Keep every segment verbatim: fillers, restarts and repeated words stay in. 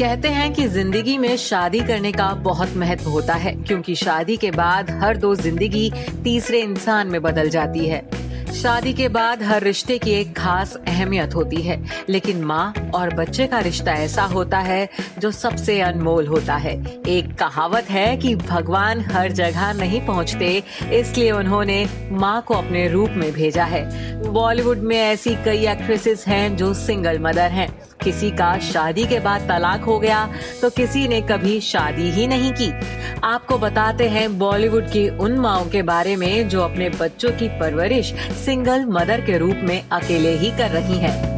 कहते हैं कि जिंदगी में शादी करने का बहुत महत्व होता है, क्योंकि शादी के बाद हर दो जिंदगी तीसरे इंसान में बदल जाती है। शादी के बाद हर रिश्ते की एक खास अहमियत होती है, लेकिन माँ और बच्चे का रिश्ता ऐसा होता है जो सबसे अनमोल होता है। एक कहावत है कि भगवान हर जगह नहीं पहुँचते, इसलिए उन्होंने माँ को अपने रूप में भेजा है। बॉलीवुड में ऐसी कई एक्ट्रेसेस हैं जो सिंगल मदर हैं। किसी का शादी के बाद तलाक हो गया तो किसी ने कभी शादी ही नहीं की। आपको बताते हैं बॉलीवुड की उन माओं के बारे में जो अपने बच्चों की परवरिश सिंगल मदर के रूप में अकेले ही कर रही हैं।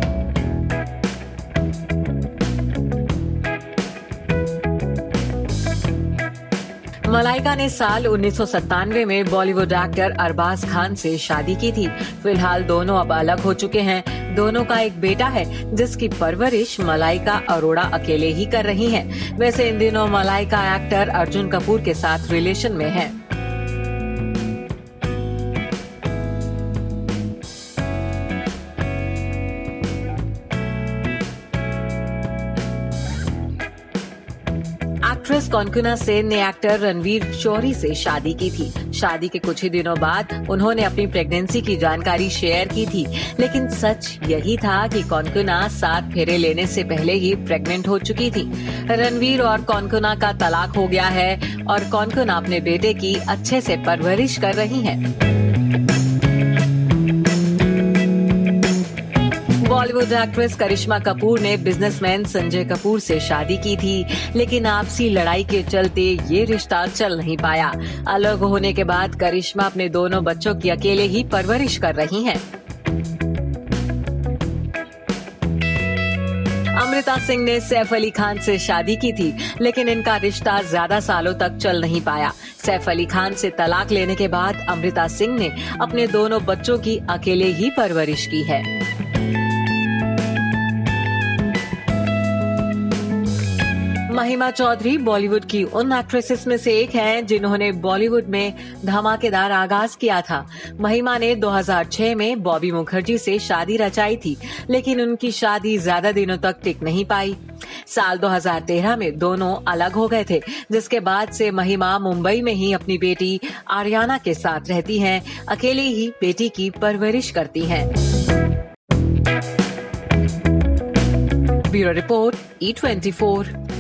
मलाइका ने साल उन्नीस सौ सत्तानवे में बॉलीवुड एक्टर अरबाज खान से शादी की थी। फिलहाल दोनों अब अलग हो चुके हैं। दोनों का एक बेटा है जिसकी परवरिश मलाइका अरोड़ा अकेले ही कर रही हैं। वैसे इन दिनों मलाइका एक्टर अर्जुन कपूर के साथ रिलेशन में है। एक्ट्रेस कोंकणा सेन ने एक्टर रणवीर शौरी से शादी की थी। शादी के कुछ ही दिनों बाद उन्होंने अपनी प्रेगनेंसी की जानकारी शेयर की थी, लेकिन सच यही था कि कोंकणा सात फेरे लेने से पहले ही प्रेग्नेंट हो चुकी थी। रणवीर और कोंकणा का तलाक हो गया है और कोंकणा अपने बेटे की अच्छे से परवरिश कर रही है। बॉलीवुड एक्ट्रेस करिश्मा कपूर ने बिजनेसमैन संजय कपूर से शादी की थी, लेकिन आपसी लड़ाई के चलते ये रिश्ता चल नहीं पाया। अलग होने के बाद करिश्मा अपने दोनों बच्चों की अकेले ही परवरिश कर रही हैं। अमृता सिंह ने सैफ अली खान से शादी की थी, लेकिन इनका रिश्ता ज्यादा सालों तक चल नहीं पाया। सैफ अली खान से तलाक लेने के बाद अमृता सिंह ने अपने दोनों बच्चों की अकेले ही परवरिश की है। महिमा चौधरी बॉलीवुड की उन एक्ट्रेसेस में से एक हैं जिन्होंने बॉलीवुड में धमाकेदार आगाज किया था। महिमा ने दो हज़ार छह में बॉबी मुखर्जी से शादी रचाई थी, लेकिन उनकी शादी ज्यादा दिनों तक टिक नहीं पाई। साल दो हज़ार तेरह में दोनों अलग हो गए थे, जिसके बाद से महिमा मुंबई में ही अपनी बेटी आर्याना के साथ रहती हैं, अकेले ही बेटी की परवरिश करती हैं। Bureau report E twenty four.